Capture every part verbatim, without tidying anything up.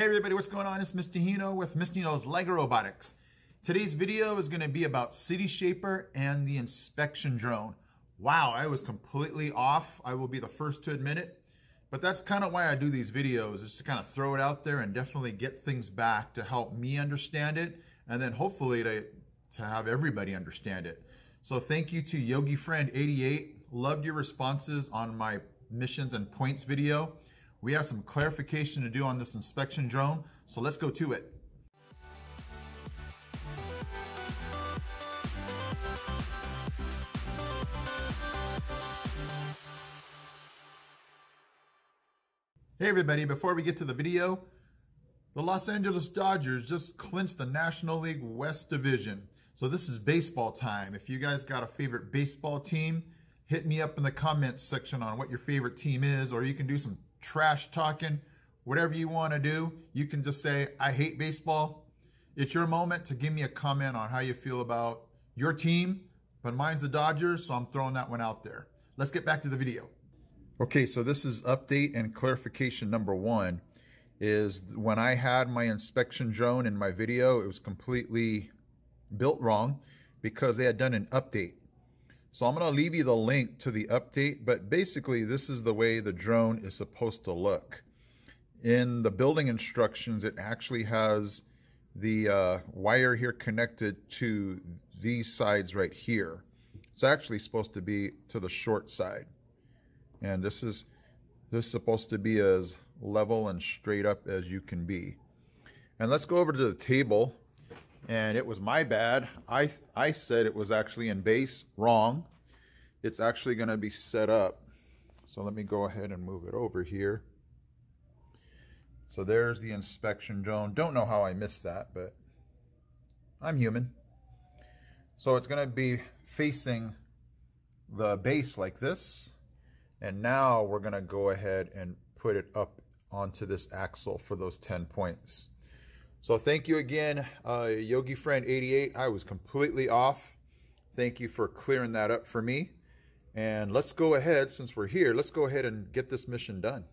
Hey everybody, what's going on? It's Mister Hino with Mister Hino's LEGO Robotics. Today's video is going to be about City Shaper and the Inspection Drone. Wow, I was completely off. I will be the first to admit it. But that's kind of why I do these videos, is to kind of throw it out there and definitely get things back to help me understand it, and then hopefully to, to have everybody understand it. So thank you to Yogi Friend eighty-eight. Loved your responses on my missions and points video. We have some clarification to do on this inspection drone, so let's go to it. Hey everybody, before we get to the video, the Los Angeles Dodgers just clinched the National League West Division. So this is baseball time. If you guys got a favorite baseball team, hit me up in the comments section on what your favorite team is, or you can do some trash talking, whatever you want to do. You can just say, I hate baseball. It's your moment to give me a comment on how you feel about your team, but mine's the Dodgers, so I'm throwing that one out there. Let's get back to the video. Okay, so this is update and clarification number one, is when I had my inspection drone in my video, it was completely built wrong because they had done an update. So I'm going to leave you the link to the update, but basically this is the way the drone is supposed to look. In the building instructions, it actually has the uh, wire here connected to these sides right here. It's actually supposed to be to the short side. And this is, this is supposed to be as level and straight up as you can be. And let's go over to the table. And it was my bad. I, I said it was actually in base. Wrong. It's actually going to be set up. So let me go ahead and move it over here. So there's the inspection drone. Don't know how I missed that, but I'm human. So it's going to be facing the base like this. And now we're going to go ahead and put it up onto this axle for those ten points. So thank you again, uh, Yogi Friend eighty-eight. I was completely off. Thank you for clearing that up for me. And let's go ahead, since we're here, let's go ahead and get this mission done.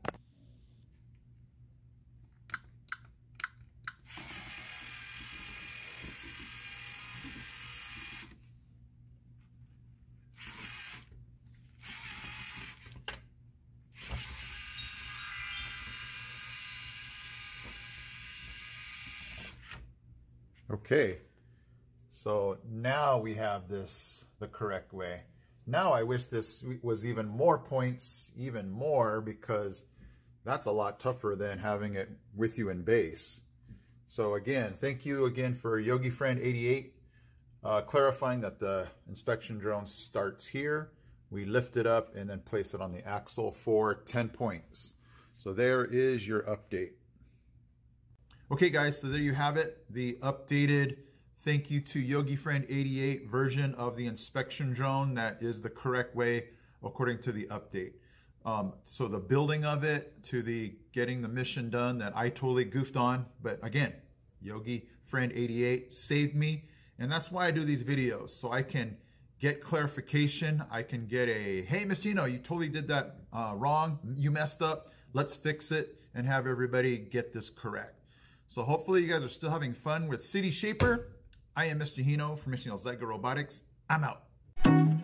Okay, so now we have this the correct way. Now I wish this was even more points, even more, because that's a lot tougher than having it with you in base. So again, thank you again for Yogi Friend eighty-eight, uh, clarifying that the inspection drone starts here. We lift it up and then place it on the axle for ten points. So there is your update. Okay guys, so there you have it, the updated thank you to Yogi Friend eighty-eight version of the inspection drone that is the correct way according to the update. Um, so the building of it to the getting the mission done that I totally goofed on, but again, Yogi Friend eighty-eight saved me, and that's why I do these videos, so I can get clarification, I can get a, hey Mister Hino, you totally did that uh, wrong, you messed up, let's fix it and have everybody get this correct. So hopefully you guys are still having fun with City Shaper. I am Mister Hino from Mister Hino's LEGO Robotics. I'm out.